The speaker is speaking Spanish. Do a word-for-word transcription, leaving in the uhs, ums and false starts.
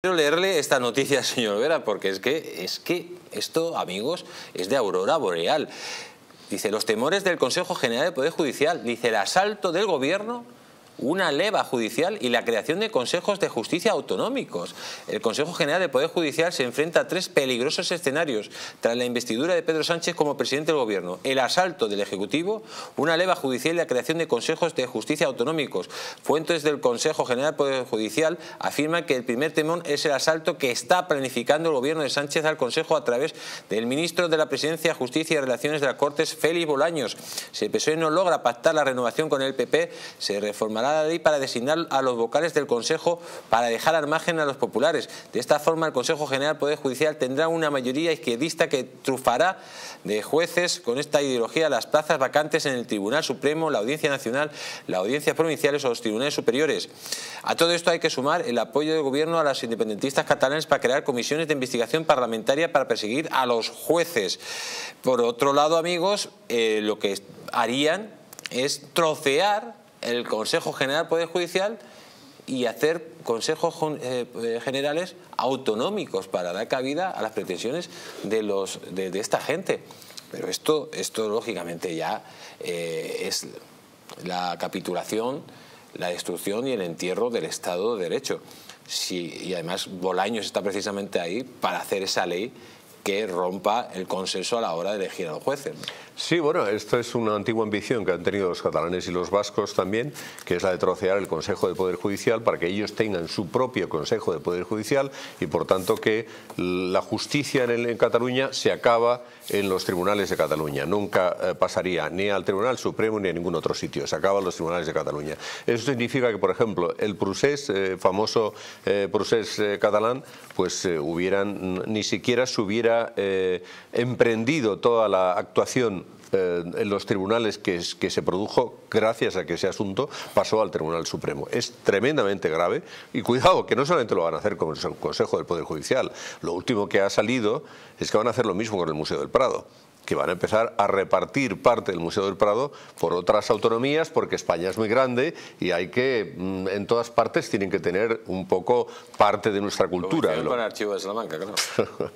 Quiero leerle esta noticia, señor Vera, porque es que, es que esto, amigos, es de Aurora Boreal. Dice, los temores del Consejo General del Poder Judicial, dice, el asalto del gobierno, una leva judicial y la creación de consejos de justicia autonómicos. El Consejo General del Poder Judicial se enfrenta a tres peligrosos escenarios tras la investidura de Pedro Sánchez como presidente del gobierno. El asalto del Ejecutivo, una leva judicial y la creación de consejos de justicia autonómicos. Fuentes del Consejo General del Poder Judicial afirman que el primer temor es el asalto que está planificando el gobierno de Sánchez al Consejo a través del ministro de la Presidencia, Justicia y Relaciones de las Cortes, Félix Bolaños. Si el P S O E no logra pactar la renovación con el P P, se reformará la ley para designar a los vocales del Consejo para dejar al margen a los populares. De esta forma el Consejo General del Poder Judicial tendrá una mayoría izquierdista que trufará de jueces con esta ideología las plazas vacantes en el Tribunal Supremo, la Audiencia Nacional, las audiencias provinciales o los Tribunales Superiores. A todo esto hay que sumar el apoyo del gobierno a los independentistas catalanes para crear comisiones de investigación parlamentaria para perseguir a los jueces. Por otro lado, amigos, eh, lo que harían es trocear el Consejo General del Poder Judicial y hacer consejos eh, generales autonómicos para dar cabida a las pretensiones de, los, de, de esta gente. Pero esto, esto lógicamente ya eh, es la capitulación, la destrucción y el entierro del Estado de Derecho. Sí, y además Bolaños está precisamente ahí para hacer esa ley que rompa el consenso a la hora de elegir a los jueces. Sí, bueno, esto es una antigua ambición que han tenido los catalanes y los vascos también, que es la de trocear el Consejo de Poder Judicial para que ellos tengan su propio Consejo de Poder Judicial y por tanto que la justicia en, el, en Cataluña se acaba en los tribunales de Cataluña. Nunca eh, pasaría ni al Tribunal Supremo ni a ningún otro sitio. Se acaban los tribunales de Cataluña. Eso significa que, por ejemplo, el procés, eh, famoso eh, procés eh, catalán, pues eh, hubieran, ni siquiera se hubiera eh, emprendido toda la actuación Eh, en los tribunales que, que se produjo gracias a que ese asunto pasó al Tribunal Supremo. Es tremendamente grave y cuidado que no solamente lo van a hacer con el Consejo del Poder Judicial, lo último que ha salido es que van a hacer lo mismo con el Museo del Prado, que van a empezar a repartir parte del Museo del Prado por otras autonomías, porque España es muy grande y hay que, en todas partes, tienen que tener un poco parte de nuestra cultura. Como hicieron con el Archivo de Salamanca, claro.